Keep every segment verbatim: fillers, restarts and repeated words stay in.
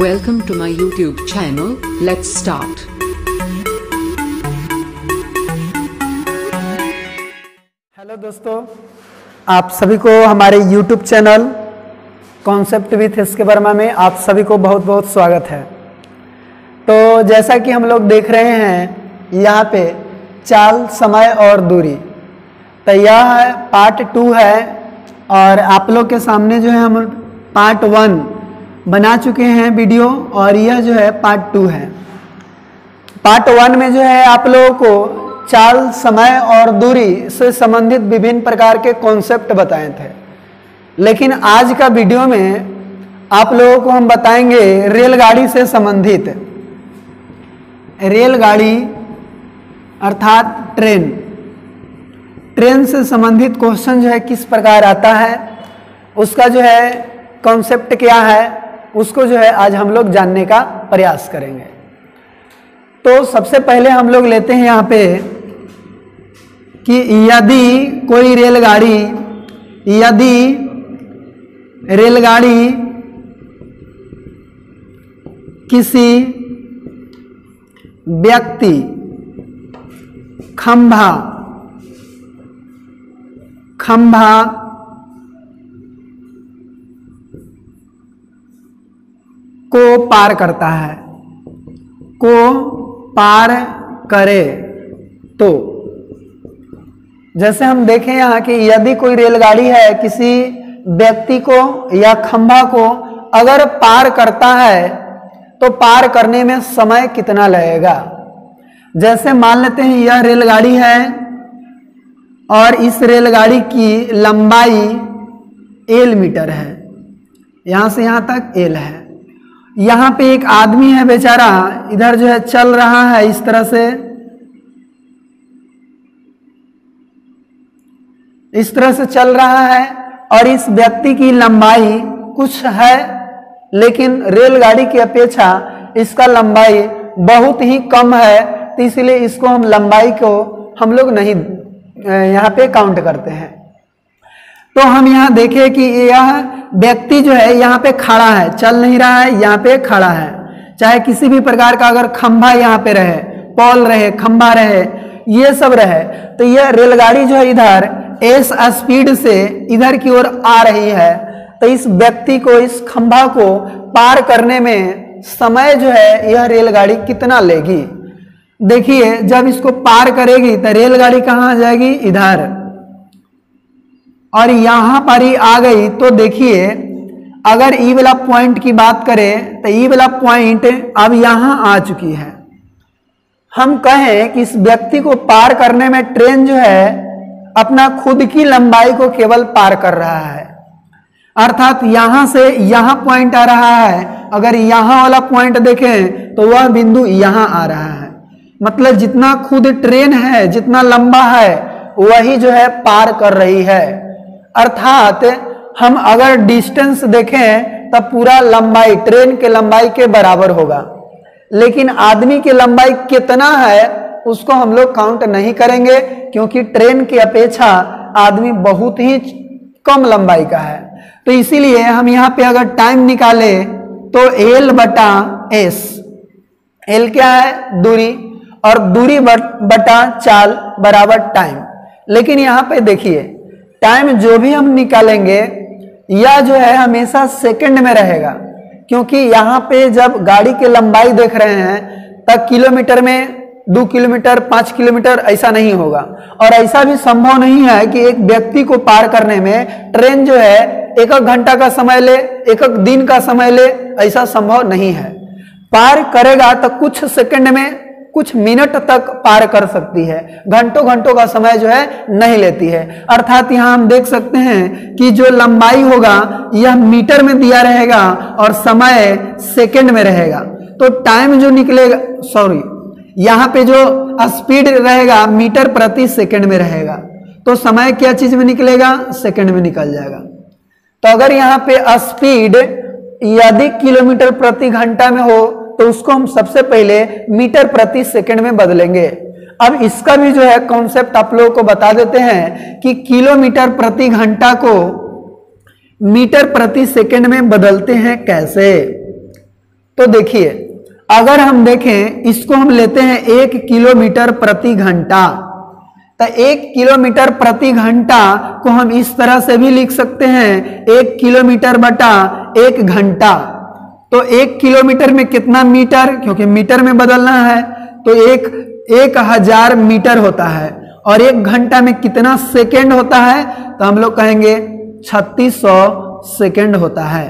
Welcome to my YouTube channel. Let's start. Hello दोस्तों, आप सभी को हमारे YouTube channel concept with S K Verma में आप सभी को बहुत बहुत स्वागत है। तो जैसा कि हम लोग देख रहे हैं यहाँ पे चाल, समय और दूरी, तो यह पार्ट टू है और आप लोग के सामने जो है हम पार्ट वन बना चुके हैं वीडियो और यह जो है पार्ट टू है। पार्ट वन में जो है आप लोगों को चाल, समय और दूरी से संबंधित विभिन्न प्रकार के कॉन्सेप्ट बताए थे, लेकिन आज का वीडियो में आप लोगों को हम बताएंगे रेलगाड़ी से संबंधित। रेलगाड़ी अर्थात ट्रेन, ट्रेन से संबंधित क्वेश्चन जो है किस प्रकार आता है, उसका जो है कॉन्सेप्ट क्या है, उसको जो है आज हम लोग जानने का प्रयास करेंगे। तो सबसे पहले हम लोग लेते हैं यहाँ पे कि यदि कोई रेलगाड़ी यदि रेलगाड़ी किसी व्यक्ति, खंभा खंभा को पार करता है, को पार करे, तो जैसे हम देखें यहाँ कि यदि कोई रेलगाड़ी है किसी व्यक्ति को या खंभा को अगर पार करता है तो पार करने में समय कितना लगेगा। जैसे मान लेते हैं यह रेलगाड़ी है और इस रेलगाड़ी की लंबाई एल मीटर है, यहाँ से यहाँ तक एल है। यहाँ पे एक आदमी है बेचारा, इधर जो है चल रहा है इस तरह से, इस तरह से चल रहा है और इस व्यक्ति की लंबाई कुछ है, लेकिन रेलगाड़ी की अपेक्षा इसका लंबाई बहुत ही कम है, तो इसलिए इसको हम लंबाई को हम लोग नहीं यहाँ पे काउंट करते हैं। तो हम यहाँ देखें कि यह व्यक्ति जो है यहाँ पे खड़ा है, चल नहीं रहा है, यहाँ पे खड़ा है। चाहे किसी भी प्रकार का अगर खंभा यहाँ पे रहे, पोल रहे, खंभा रहे, ये सब रहे, तो यह रेलगाड़ी जो है इधर एस स्पीड से इधर की ओर आ रही है, तो इस व्यक्ति को, इस खंभा को पार करने में समय जो है यह रेलगाड़ी कितना लेगी। देखिए जब इसको पार करेगी तो रेलगाड़ी कहाँ जाएगी, इधर, और यहाँ पर ही आ गई। तो देखिए अगर ई वाला पॉइंट की बात करें तो ई वाला पॉइंट अब यहाँ आ चुकी है। हम कहें कि इस व्यक्ति को पार करने में ट्रेन जो है अपना खुद की लंबाई को केवल पार कर रहा है, अर्थात यहाँ से यहाँ पॉइंट आ रहा है, अगर यहाँ वाला पॉइंट देखें तो वह बिंदु यहाँ आ रहा है, मतलब जितना खुद ट्रेन है, जितना लंबा है, वही जो है पार कर रही है। अर्थात हम अगर डिस्टेंस देखें तो पूरा लंबाई ट्रेन के लंबाई के बराबर होगा, लेकिन आदमी की लंबाई कितना है उसको हम लोग काउंट नहीं करेंगे, क्योंकि ट्रेन की अपेक्षा आदमी बहुत ही कम लंबाई का है। तो इसीलिए हम यहाँ पे अगर टाइम निकाले तो एल बटा एस, एल क्या है, दूरी, और दूरी बटा चाल बराबर टाइम। लेकिन यहाँ पे देखिए टाइम जो भी हम निकालेंगे यह जो है हमेशा सेकंड में रहेगा, क्योंकि यहाँ पे जब गाड़ी की लंबाई देख रहे हैं तब किलोमीटर में दो किलोमीटर पाँच किलोमीटर ऐसा नहीं होगा, और ऐसा भी संभव नहीं है कि एक व्यक्ति को पार करने में ट्रेन जो है एक एक घंटा का समय ले, एक एक दिन का समय ले, ऐसा संभव नहीं है। पार करेगा तो कुछ सेकेंड में, कुछ मिनट तक पार कर सकती है, घंटों घंटों का समय जो है नहीं लेती है। अर्थात यहाँ हम देख सकते हैं कि जो लंबाई होगा यह मीटर में दिया रहेगा और समय सेकंड में रहेगा, तो टाइम जो निकलेगा, सॉरी, यहाँ पे जो स्पीड रहेगा मीटर प्रति सेकंड में रहेगा, तो समय क्या चीज में निकलेगा, सेकंड में निकल जाएगा। तो अगर यहाँ पे स्पीड यदि किलोमीटर प्रति घंटा में हो तो उसको हम सबसे पहले मीटर प्रति सेकंड में बदलेंगे। अब इसका भी जो है कॉन्सेप्ट आप लोगों को बता देते हैं कि किलोमीटर प्रति घंटा को मीटर प्रति सेकंड में बदलते हैं कैसे। तो देखिए अगर हम देखें इसको हम लेते हैं एक किलोमीटर प्रति घंटा, तो एक किलोमीटर प्रति घंटा को हम इस तरह से भी लिख सकते हैं, एक किलोमीटर बटा एक घंटा। तो एक किलोमीटर में कितना मीटर, क्योंकि मीटर में बदलना है, तो एक एक हजार मीटर होता है। और एक घंटा में कितना सेकेंड होता है, तो हम लोग कहेंगे छत्तीस सौ सेकेंड होता है।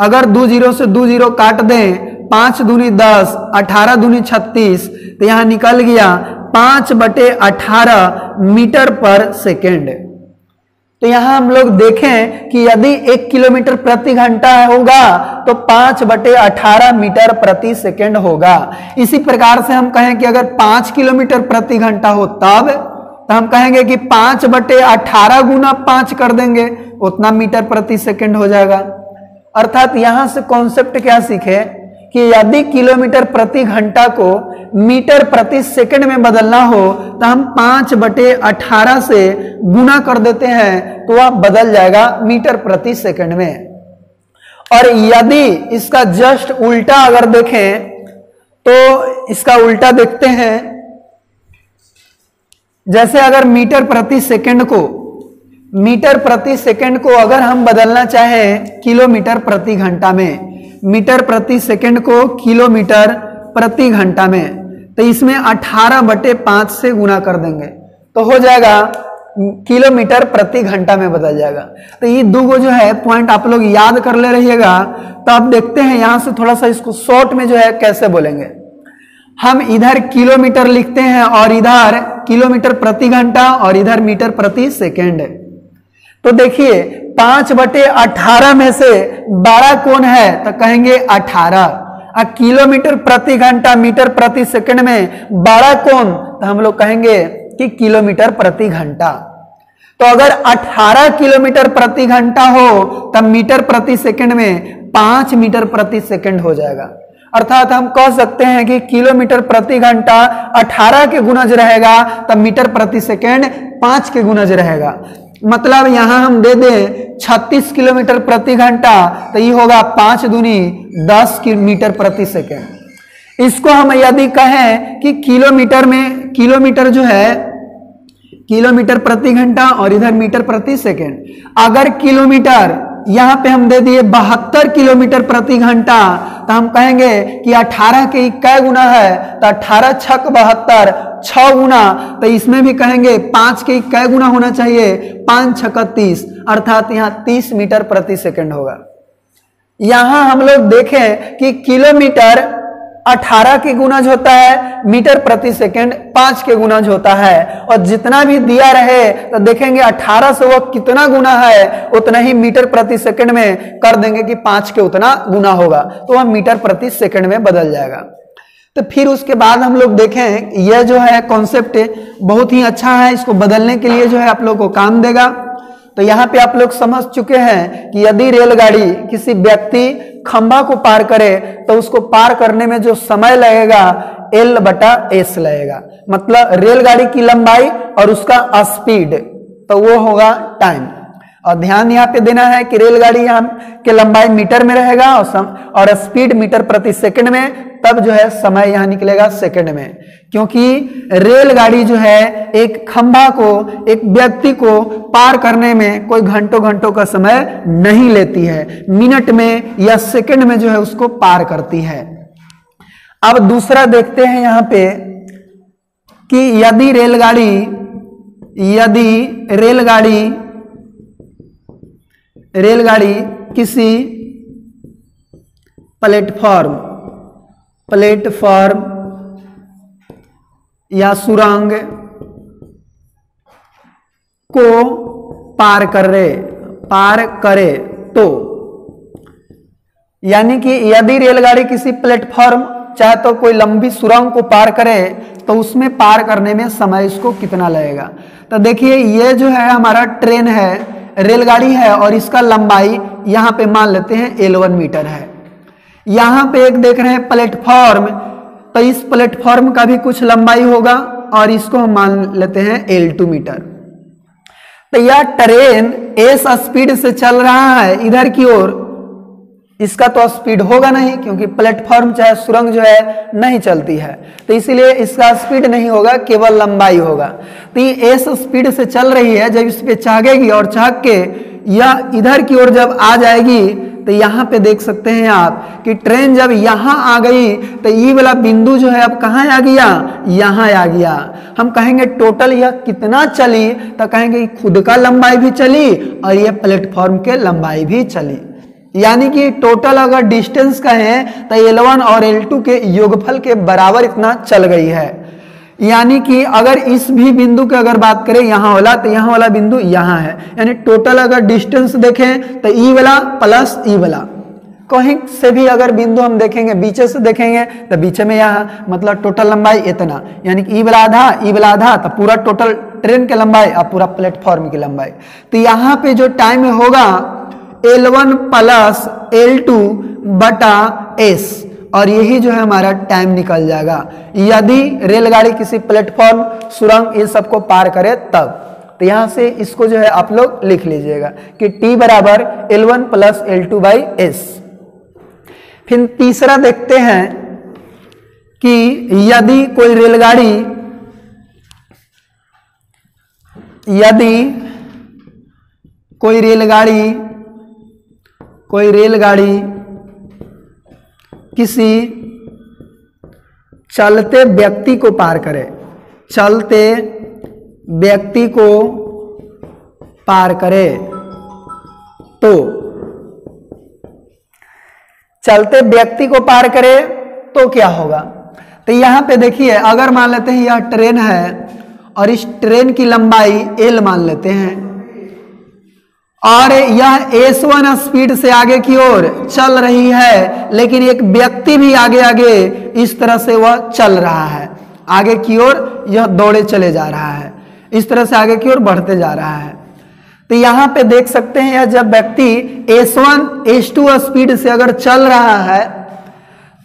अगर दो जीरो से दो जीरो काट दें, पांच दूनी दस, अठारह दूनी छत्तीस, तो यहां निकल गया पांच बटे अठारह मीटर पर सेकेंड। तो यहां हम लोग देखें कि यदि एक किलोमीटर प्रति घंटा होगा तो पांच बटे अठारह मीटर प्रति सेकेंड होगा। इसी प्रकार से हम कहें कि अगर पांच किलोमीटर प्रति घंटा हो तब, तो हम कहेंगे कि पांच बटे अठारह गुना पांच कर देंगे, उतना मीटर प्रति सेकेंड हो जाएगा। अर्थात यहां से कॉन्सेप्ट क्या सीखे कि यदि किलोमीटर प्रति घंटा को मीटर प्रति सेकंड में बदलना हो तो हम पांच बटे अठारह से गुना कर देते हैं, तो वह बदल जाएगा मीटर प्रति सेकंड में। और यदि इसका जस्ट उल्टा अगर देखें, तो इसका उल्टा देखते हैं, जैसे अगर मीटर प्रति सेकंड को मीटर प्रति सेकंड को अगर हम बदलना चाहें किलोमीटर प्रति घंटा में, मीटर प्रति सेकंड को किलोमीटर प्रति घंटा में, तो इसमें अठारह बटे पांच से गुना कर देंगे तो हो जाएगा किलोमीटर प्रति घंटा में बदल जाएगा। तो ये दो गो जो है पॉइंट आप लोग याद कर ले रहिएगा। तो आप देखते हैं यहां से थोड़ा सा इसको शॉर्ट में जो है कैसे बोलेंगे। हम इधर किलोमीटर लिखते हैं और इधर किलोमीटर प्रति घंटा और इधर मीटर प्रति सेकेंड। तो देखिए पांच बटे अठारह में से बारह कौन है, तो कहेंगे अठारह। और किलोमीटर प्रति घंटा मीटर प्रति सेकंड में बारह कौन, तो हम लोग कहेंगे कि किलोमीटर प्रति घंटा। तो अगर अठारह किलोमीटर प्रति घंटा हो तब मीटर प्रति सेकंड में पांच मीटर प्रति सेकंड हो जाएगा। अर्थात हम कह सकते हैं कि किलोमीटर प्रति घंटा अठारह के गुणज रहेगा तब मीटर प्रति सेकंड पांच के गुणज रहेगा। मतलब यहां हम दे दें छत्तीस किलोमीटर प्रति घंटा, तो ये होगा पांच दूनी दस मीटर प्रति सेकेंड। इसको हम यदि कहें कि किलोमीटर में किलोमीटर जो है किलोमीटर प्रति घंटा और इधर मीटर प्रति सेकेंड, अगर किलोमीटर यहां पे हम दे दिए बहत्तर किलोमीटर प्रति घंटा, तो हम कहेंगे कि अठारह के कै गुना है, तो अठारह छक बहत्तर, छ गुना, तो इसमें भी कहेंगे पांच के कै गुना होना चाहिए, पांच छक तीस, अर्थात यहां तीस मीटर प्रति सेकंड होगा। यहां हम लोग देखें कि किलोमीटर अठारह के गुणज होता है, मीटर प्रति सेकंड पांच के गुणज होता है। और जितना भी दिया रहे तो देखेंगे अठारह से वो कितना गुना है, उतना ही मीटर प्रति सेकंड में कर देंगे कि पांच के उतना गुना होगा, तो वह मीटर प्रति सेकंड में बदल जाएगा। तो फिर उसके बाद हम लोग देखें यह जो है कॉन्सेप्ट बहुत ही अच्छा है, इसको बदलने के लिए जो है आप लोग को काम देगा। तो यहाँ पे आप लोग समझ चुके हैं कि यदि रेलगाड़ी किसी व्यक्ति खंभा को पार करे तो उसको पार करने में जो समय लगेगा एल बटा एस लगेगा, मतलब रेलगाड़ी की लंबाई और उसका स्पीड, तो वो होगा टाइम। और ध्यान यहाँ पे देना है कि रेलगाड़ी यहाँ के लंबाई मीटर में रहेगा और सम, और स्पीड मीटर प्रति सेकंड में, तब जो है समय यहाँ निकलेगा सेकंड में, क्योंकि रेलगाड़ी जो है एक खंभा को एक व्यक्ति को पार करने में कोई घंटों घंटों का समय नहीं लेती है, मिनट में या सेकंड में जो है उसको पार करती है। अब दूसरा देखते हैं यहाँ पे कि यदि रेलगाड़ी यदि रेलगाड़ी रेलगाड़ी किसी प्लेटफॉर्म प्लेटफॉर्म या सुरंग को पार करे पार करे तो, यानी कि यदि रेलगाड़ी किसी प्लेटफॉर्म चाहे तो कोई लंबी सुरंग को पार करे तो उसमें पार करने में समय इसको कितना लगेगा। तो देखिए ये जो है हमारा ट्रेन है, रेलगाड़ी है, और इसका लंबाई यहाँ पे मान लेते हैं एल वन मीटर है। यहाँ पे एक देख रहे हैं प्लेटफॉर्म, तो इस प्लेटफॉर्म का भी कुछ लंबाई होगा और इसको हम मान लेते हैं एल टू मीटर। तो यह ट्रेन एस स्पीड से चल रहा है इधर की ओर, इसका तो स्पीड होगा नहीं, क्योंकि प्लेटफॉर्म चाहे सुरंग जो है नहीं चलती है, तो इसीलिए इसका स्पीड नहीं होगा, केवल लंबाई होगा। तो ये एस स्पीड से चल रही है, जब इस पे चागेगी और चाग के यह इधर की ओर जब आ जाएगी तो यहाँ पे देख सकते हैं आप कि ट्रेन जब यहाँ आ गई तो ये वाला बिंदु जो है अब कहाँ आ गया, यहाँ आ गया। हम कहेंगे टोटल यह कितना चली, तो कहेंगे खुद का लंबाई भी चली और ये प्लेटफॉर्म के लंबाई भी चली, यानी कि टोटल अगर डिस्टेंस कहें तो एल वन और एल टू के योगफल के बराबर इतना चल गई है। यानी कि अगर इस भी बिंदु की अगर बात करें यहाँ वाला, तो यहाँ वाला बिंदु यहाँ है, यानी टोटल अगर डिस्टेंस देखें तो ई वाला प्लस ई वाला। कहीं से भी अगर बिंदु हम देखेंगे, बीच से देखेंगे तो बीच में यहाँ, मतलब टोटल लंबाई इतना, यानी कि ई वाला आधा, ई वाला आधा, तो पूरा टोटल ट्रेन की लंबाई और पूरा प्लेटफॉर्म की लंबाई। तो यहाँ पे जो टाइम होगा L one plus L two बटा एस, और यही जो है हमारा टाइम निकल जाएगा यदि रेलगाड़ी किसी प्लेटफॉर्म, सुरंग ये सबको पार करे तब। तो यहाँ से इसको जो है आप लोग लिख लीजिएगा कि टी बराबर L one plus L two by S. फिर तीसरा देखते हैं कि यदि कोई रेलगाड़ी यदि कोई रेलगाड़ी कोई रेलगाड़ी किसी चलते व्यक्ति को पार करे चलते व्यक्ति को पार करे तो चलते व्यक्ति को पार करे तो क्या होगा। तो यहाँ पे देखिए, अगर मान लेते हैं यह ट्रेन है और इस ट्रेन की लंबाई एल मान लेते हैं और यह एस वन स्पीड से आगे की ओर चल रही है, लेकिन एक व्यक्ति भी आगे आगे इस तरह से वह चल रहा है, आगे की ओर यह दौड़े चले जा रहा है, इस तरह से आगे की ओर बढ़ते जा रहा है। तो यहाँ पे देख सकते हैं यह जब व्यक्ति S one S two speed से अगर चल रहा है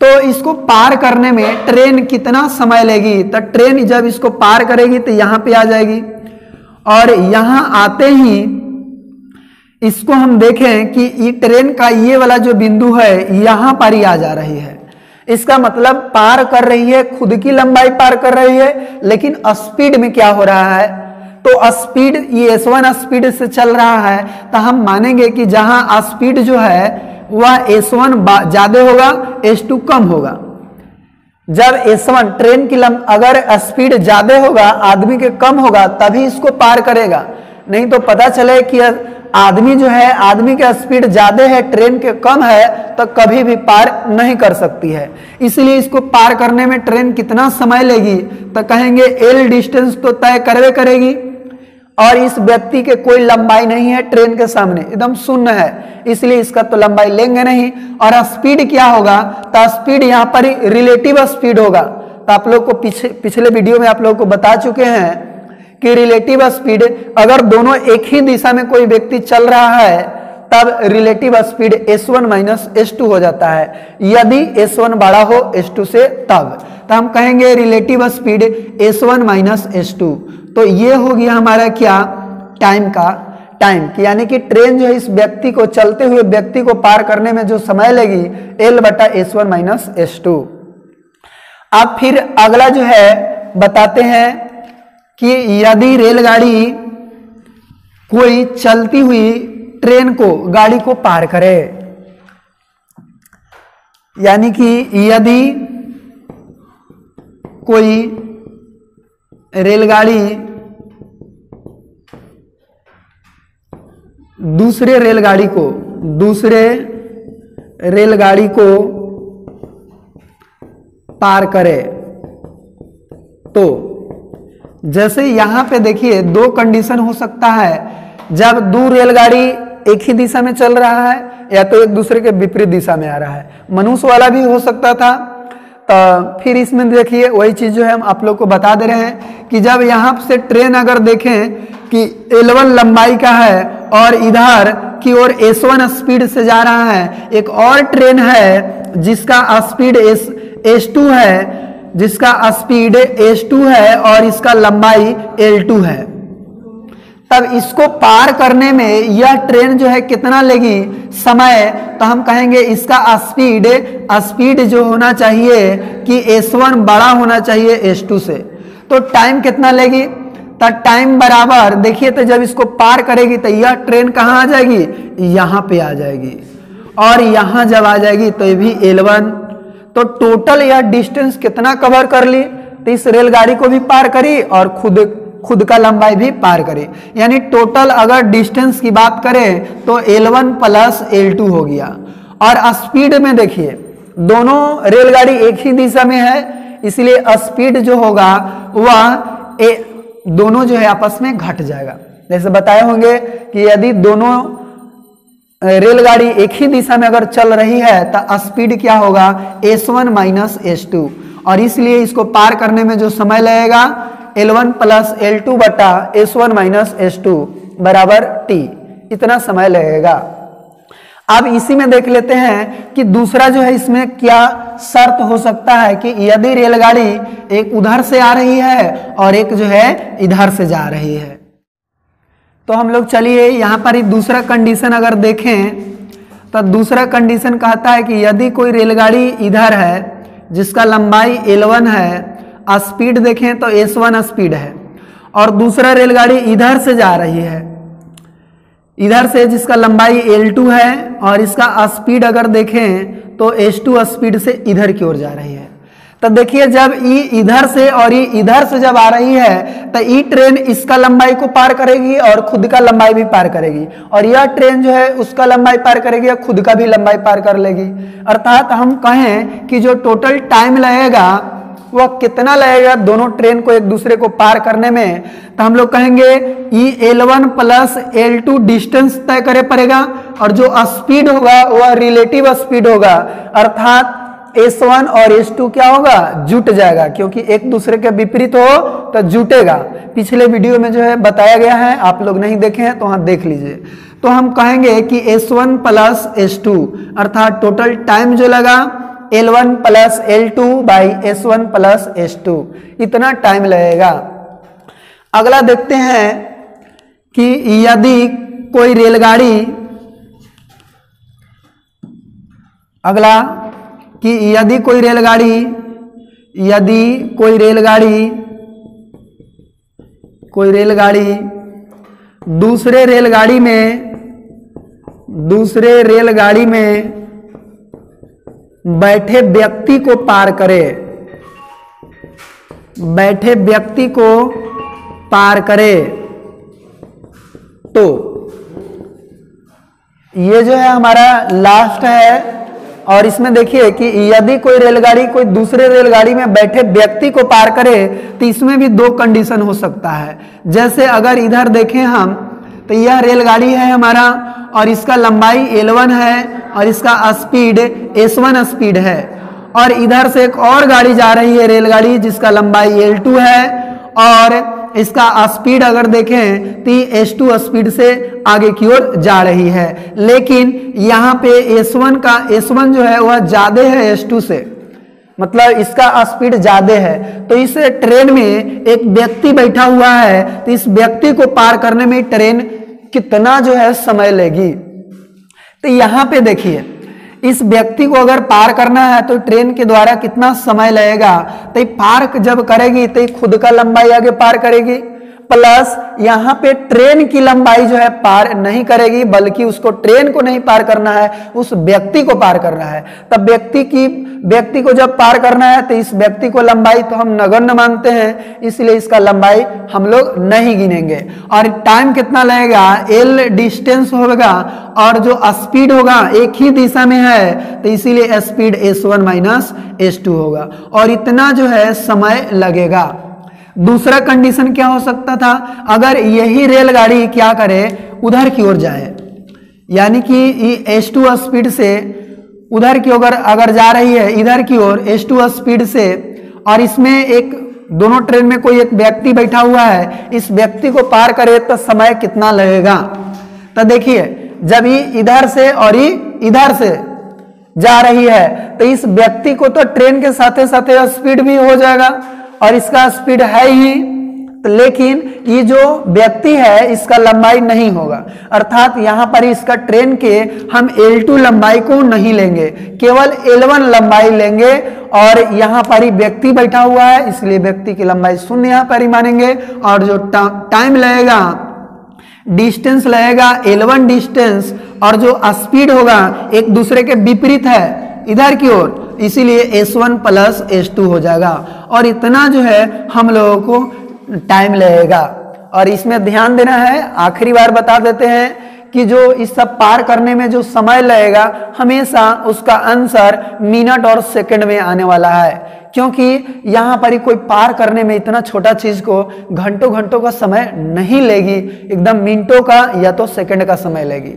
तो इसको पार करने में ट्रेन कितना समय लेगी। तो ट्रेन जब इसको पार करेगी तो यहाँ पे आ जाएगी और यहाँ आते ही इसको हम देखें कि ये ट्रेन का ये वाला जो बिंदु है यहाँ पर ही आ जा रही है। इसका मतलब पार कर रही है, खुद की लंबाई पार कर रही है, लेकिन स्पीड में क्या हो रहा है, तो स्पीड ये एस वन स्पीड से चल रहा है, तो हम मानेंगे कि जहाँ स्पीड जो है वह एस वन ज्यादा होगा, एस टू कम होगा। जब एस वन ट्रेन की लंब अगर स्पीड ज्यादा होगा, आदमी के कम होगा, तभी इसको पार करेगा। नहीं तो पता चले कि आदमी जो है, आदमी का स्पीड ज्यादा है, ट्रेन के कम है, तो कभी भी पार नहीं कर सकती है। इसलिए इसको पार करने में ट्रेन कितना समय लेगी, तो कहेंगे एल डिस्टेंस तो तय करवे करेगी। और इस व्यक्ति के कोई लंबाई नहीं है, ट्रेन के सामने एकदम शून्य है, इसलिए इसका तो लंबाई लेंगे नहीं। और स्पीड क्या होगा, तो स्पीड यहाँ पर ही रिलेटिव स्पीड होगा। तो आप लोग को पिछले पिछले वीडियो में आप लोगों को बता चुके हैं कि रिलेटिव स्पीड, अगर दोनों एक ही दिशा में कोई व्यक्ति चल रहा है तब relative speed S one minus S two हो जाता है, यदि एस वन बड़ा हो एस टू से, तब तो हम कहेंगे relative speed S one minus S two. तो ये हो गया हमारा क्या, टाइम का टाइम, यानी कि ट्रेन जो है इस व्यक्ति को, चलते हुए व्यक्ति को पार करने में जो समय लेगी एल बटा S one minus S two. अब फिर अगला जो है बताते हैं कि यदि रेलगाड़ी कोई चलती हुई ट्रेन को, गाड़ी को पार करे, यानी कि यदि कोई रेलगाड़ी दूसरे रेलगाड़ी को दूसरे रेलगाड़ी को पार करे तो जैसे यहाँ पे देखिए दो कंडीशन हो सकता है। जब दो रेलगाड़ी एक ही दिशा में चल रहा है या तो एक दूसरे के विपरीत दिशा में आ रहा है, मनुष्य वाला भी हो सकता था। तो फिर इसमें देखिए वही चीज जो है हम आप लोग को बता दे रहे हैं कि जब यहाँ से ट्रेन अगर देखें कि एल वन लंबाई का है और इधर की ओर एस वन स्पीड से जा रहा है, एक और ट्रेन है जिसका स्पीड एस एस टू है जिसका स्पीड एस टू है और इसका लंबाई एल टू है, तब इसको पार करने में यह ट्रेन जो है कितना लेगी समय, तो हम कहेंगे इसका स्पीड स्पीड जो होना चाहिए कि एस वन बड़ा होना चाहिए एस टू से। तो टाइम कितना लेगी, तो टाइम बराबर देखिए, तो जब इसको पार करेगी तो यह ट्रेन कहाँ आ जाएगी, यहाँ पे आ जाएगी, और यहाँ जब आ जाएगी तो ये भी एल वन। तो टोटल यह डिस्टेंस कितना कवर कर ली, तो इस रेलगाड़ी को भी पार करी और खुद खुद का लंबाई भी पार करी, यानी टोटल अगर डिस्टेंस की बात करें तो L one plus L two हो गया। और स्पीड में देखिए दोनों रेलगाड़ी एक ही दिशा में है, इसलिए स्पीड जो होगा वह ए, दोनों जो है आपस में घट जाएगा। जैसे बताए होंगे कि यदि दोनों रेलगाड़ी एक ही दिशा में अगर चल रही है तो स्पीड क्या होगा, S one minus S two, और इसलिए इसको पार करने में जो समय लगेगा L one plus L two बटा S one minus S two बराबर टी, इतना समय लगेगा। अब इसी में देख लेते हैं कि दूसरा जो है इसमें क्या शर्त हो सकता है कि यदि रेलगाड़ी एक उधर से आ रही है और एक जो है इधर से जा रही है। तो हम लोग चलिए यहाँ पर ही दूसरा कंडीशन अगर देखें, तो दूसरा कंडीशन कहता है कि यदि कोई रेलगाड़ी इधर है जिसका लंबाई एल वन है, स्पीड देखें तो एस वन स्पीड है, और दूसरा रेलगाड़ी इधर से जा रही है इधर से जिसका लंबाई एल टू है, और इसका स्पीड अगर देखें तो एस टू स्पीड से इधर की ओर जा रही है। तो देखिए जब ई इधर से और ई इधर से जब आ रही है तो ई ट्रेन इसका लंबाई को पार करेगी और खुद का लंबाई भी पार करेगी, और यह ट्रेन जो है उसका लंबाई पार करेगी और खुद का भी लंबाई पार कर लेगी। अर्थात हम कहें कि जो टोटल टाइम लगेगा वह कितना लगेगा दोनों ट्रेन को एक दूसरे को पार करने में, तो हम लोग कहेंगे ई L one plus L two distance तय करे पड़ेगा, और जो स्पीड होगा वह रिलेटिव स्पीड होगा, अर्थात एस वन और एस टू क्या होगा, जुट जाएगा, क्योंकि एक दूसरे के विपरीत हो तो जुटेगा। पिछले वीडियो में जो है बताया गया है, आप लोग नहीं देखे हैं तो वहाँ देख लीजिए। तो हम कहेंगे कि S one plus S two अर्थात टोटल टाइम जो लगा L one plus L two by S one plus S two, इतना टाइम लगेगा। अगला देखते हैं कि यदि कोई रेलगाड़ी अगला कि यदि कोई रेलगाड़ी यदि कोई रेलगाड़ी कोई रेलगाड़ी दूसरे रेलगाड़ी में दूसरे रेलगाड़ी में बैठे व्यक्ति को पार करे बैठे व्यक्ति को पार करे तो ये जो है हमारा लास्ट है। और इसमें देखिए कि यदि कोई रेलगाड़ी कोई दूसरे रेलगाड़ी में बैठे व्यक्ति को पार करे तो इसमें भी दो कंडीशन हो सकता है। जैसे अगर इधर देखें हम तो यह रेलगाड़ी है हमारा और इसका लंबाई एल वन है और इसका स्पीड एस वन स्पीड है, और इधर से एक और गाड़ी जा रही है रेलगाड़ी जिसका लंबाई एल टू है और इसका स्पीड अगर देखें तो एस टू स्पीड से आगे की ओर जा रही है, लेकिन यहाँ पे एस वन का एस वन जो है वह ज़्यादा है एस टू से, मतलब इसका स्पीड ज़्यादा है। तो इस ट्रेन में एक व्यक्ति बैठा हुआ है, तो इस व्यक्ति को पार करने में ट्रेन कितना जो है समय लेगी। तो यहाँ पे देखिए इस व्यक्ति को अगर पार करना है तो ट्रेन के द्वारा कितना समय लगेगा, तो पार जब करेगी तो खुद का लंबाई आगे पार करेगी, प्लस यहाँ पे ट्रेन की लंबाई जो है पार नहीं करेगी, बल्कि उसको ट्रेन को नहीं पार करना है, उस व्यक्ति को पार करना है। तब व्यक्ति की व्यक्ति को जब पार करना है तो इस व्यक्ति को लंबाई तो हम नगण्य मानते हैं, इसलिए इसका लंबाई हम लोग नहीं गिनेंगे। और टाइम कितना लगेगा, एल डिस्टेंस होगा, और जो स्पीड होगा एक ही दिशा में है तो इसीलिए speed S one minus S two होगा, और इतना जो है समय लगेगा। दूसरा कंडीशन क्या हो सकता था, अगर यही रेलगाड़ी क्या करे उधर की ओर जाए, यानी कि एस टू स्पीड से उधर की ओर अगर जा रही है इधर की ओर एस टू स्पीड से, और इसमें एक दोनों ट्रेन में कोई एक व्यक्ति बैठा हुआ है, इस व्यक्ति को पार करे तो समय कितना लगेगा। तो देखिए जब ये इधर से और ये इधर से जा रही है तो इस व्यक्ति को तो ट्रेन के साथ साथ स्पीड भी हो जाएगा, और इसका स्पीड है ही, तो लेकिन ये जो व्यक्ति है इसका लंबाई नहीं होगा, अर्थात यहाँ पर इसका ट्रेन के हम एल टू लंबाई को नहीं लेंगे, केवल एल वन लंबाई लेंगे। और यहाँ पर ही व्यक्ति बैठा हुआ है इसलिए व्यक्ति की लंबाई शून्य यहाँ पर ही मानेंगे। और जो टा, टाइम लगेगा डिस्टेंस लगेगा एल वन डिस्टेंस, और जो स्पीड होगा एक दूसरे के विपरीत है इधर की ओर, इसीलिए S one plus S two हो जाएगा। और इतना जो है हम लोगों को टाइम लगेगा। और इसमें ध्यान देना है, आखिरी बार बता देते हैं कि जो इस सब पार करने में जो समय लगेगा हमेशा उसका आंसर मिनट और सेकंड में आने वाला है, क्योंकि यहाँ पर ही कोई पार करने में इतना छोटा चीज को घंटों घंटों का समय नहीं लेगी, एकदम मिनटों का या तो सेकंड का समय लेगी।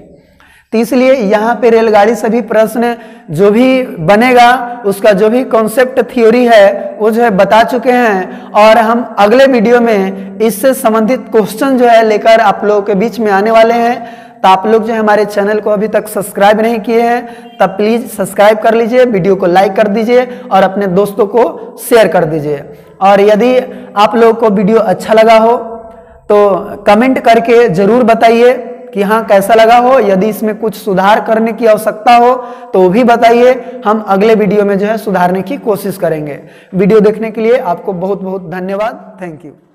तो इसलिए यहाँ पे रेलगाड़ी से भी प्रश्न जो भी बनेगा उसका जो भी कॉन्सेप्ट थ्योरी है वो जो है बता चुके हैं, और हम अगले वीडियो में इससे संबंधित क्वेश्चन जो है लेकर आप लोगों के बीच में आने वाले हैं। तो आप लोग जो है हमारे चैनल को अभी तक सब्सक्राइब नहीं किए हैं तब प्लीज़ सब्सक्राइब कर लीजिए, वीडियो को लाइक कर दीजिए और अपने दोस्तों को शेयर कर दीजिए। और यदि आप लोगों को वीडियो अच्छा लगा हो तो कमेंट करके ज़रूर बताइए कि हाँ कैसा लगा हो, यदि इसमें कुछ सुधार करने की आवश्यकता हो तो वो भी बताइए, हम अगले वीडियो में जो है सुधारने की कोशिश करेंगे। वीडियो देखने के लिए आपको बहुत बहुत धन्यवाद, थैंक यू।